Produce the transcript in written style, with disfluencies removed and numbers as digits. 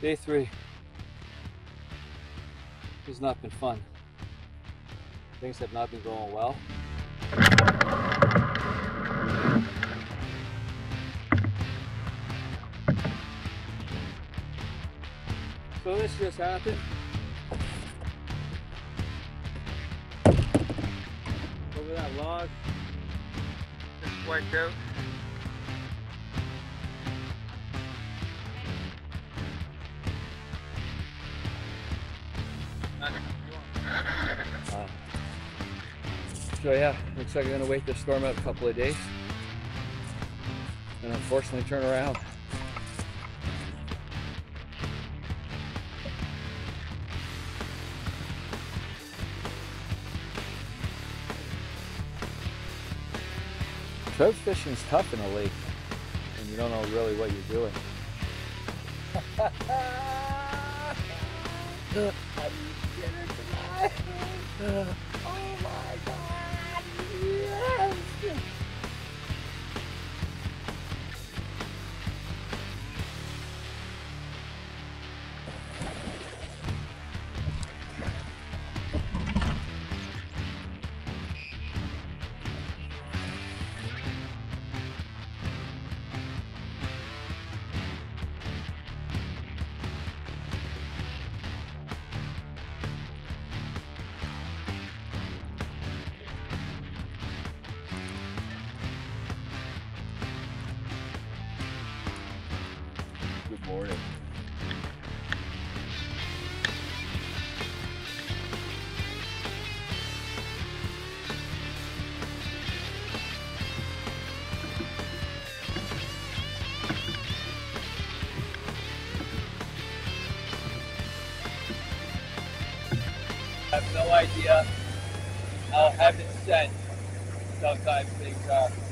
Day 3 has not been fun. Things have not been going well. So this just happened. Over that log, just wiped out. So yeah, looks like we're gonna wait this storm out a couple of days and unfortunately turn around. Trout fishing's tough in a lake and you don't know really what you're doing. Are you kidding tonight? Oh my God, yes! Morning. I have no idea how heaven sent sometimes things are.